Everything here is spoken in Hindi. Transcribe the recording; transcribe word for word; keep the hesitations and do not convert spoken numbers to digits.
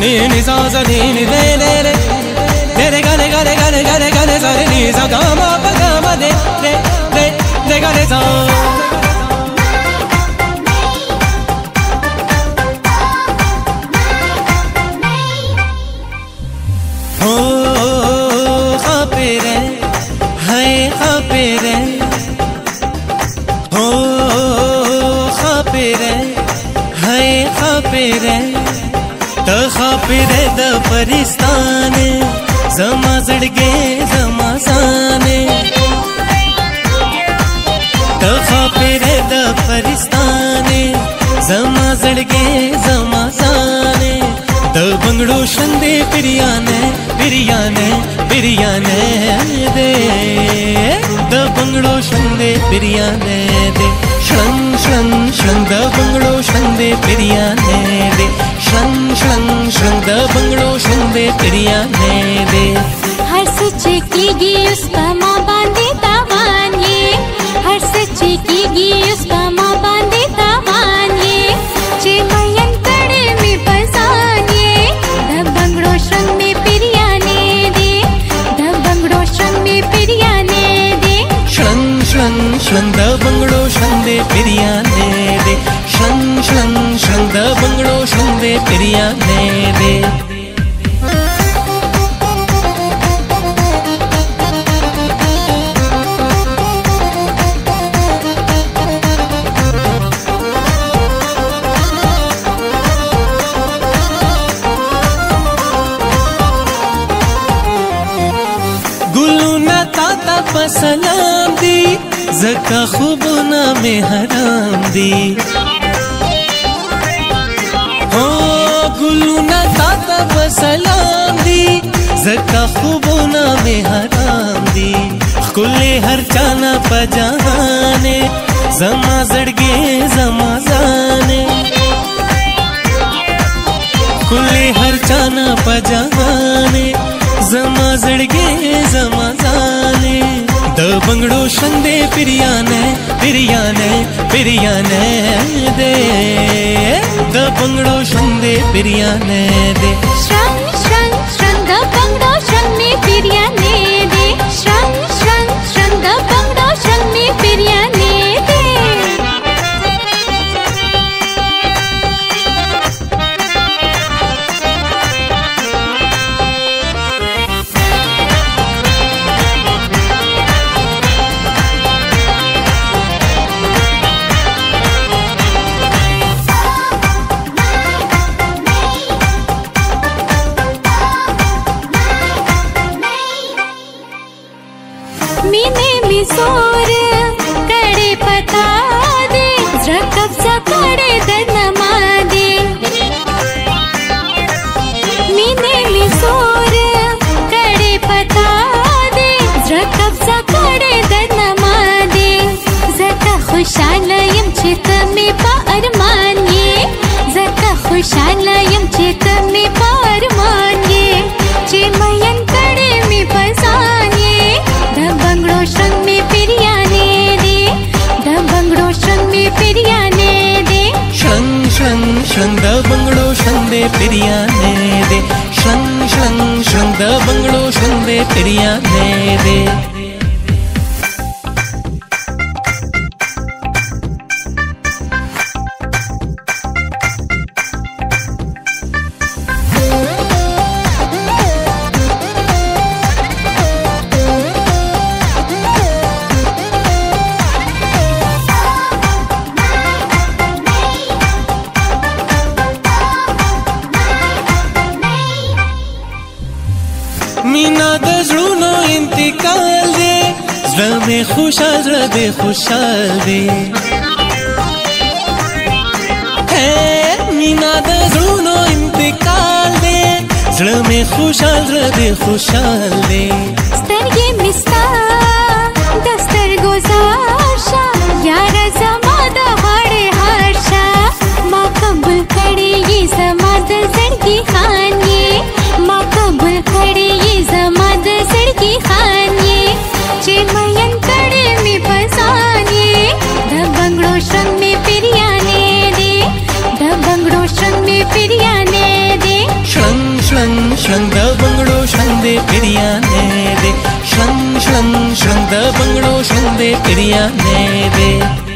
नी निजा सा नी नी दे दे रे रे गा रे गा रे गा रे गा रे गा रे सा रे नी सा गा मा पा गा मा दे रे रे रे गा रे सा हो खापेरे है खापेरे हो खापेरे है खापेरे त खापेरे द परिस्ताने जमा जड़गे जमा साने त खापेरे द परिस्ताने जमा जड़गे जमा साने त बंगड़ो शंदे बिरयाने बिरयाने बिरयाने दे त बंगड़ो शंदे बिरयाने दे शं शं शं द बंगड़ो शंदे बिरयाने दे शं शं शं द बंगड़ो शंदे बिरयाने दे हर सच्चे की गी उस पमा बांधे तावाने हर सच्चे की गी उस पमा बांधे तावाने जे मयन कड़े में बसाने द बंगड़ो शंदे बिरयाने दे द बंगड़ो शंदे बिरयाने दे शं शं शं द बंगड़ो शंदे बिरयाने दे शं शं शं द बंगड़ो शंदे बिरयाने दे सलाम दी जका खुबना में हराम दी हो गुलूना ताता बसलाम दी जका खुबना में हराम दी खुले हर चाना पजाने जमा जड़गे जमा जाने खुले हर चाना पजाने जमा जड़गे जमा जाने द बंगड़ो शंदे बिरयाने बिरयाने बिरयाने दे द बंगड़ो शंदे बिरयाने दे शं शं शं द बंगड़ो शंदे बिरयाने दे शं शं शं द बंगड़ो शंदे बिरयाने दे मीने मिसोर करे पता दे जकब सा करे दनमा दे मीने मिसोर करे पता दे जकब सा करे दनमा दे जका खुशालयम चित में पार मानिए जका खुशालयम चित में पार मानिए जे मयन करे में बसानिए द बंगड़ो शंग में बिरयाने दे द बंगड़ो शंग में बिरयाने दे शं शं शं द बंगड़ो शंदे बिरयाने दे शं शं शं द बंगड़ो शंदे बिरयाने दे मीना द जुनो इंतकाल दे जड़ में खुशाल जड़ दे खुशाल दे है मीना द जुनो इंतकाल दे जड़ में खुशाल जड़ दे खुशाल दे स्तर ये मिस्ता दस्तर गुजारशा यार जमा द हाड़े हारशा माँ कबूल करे ये जमा द जड़गी खानिए माँ कबूल करे मयन कड़े में बसाने द बंगड़ो शंग में बिरयाने दे द बंगड़ो शंग में बिरयाने दे शं श्रृंग बंगड़ो श्रृंदे पिरिया ने दे श्रृंग श्रृंग श्रृंग बंगड़ो श्रृंदे पिरिया ने दे।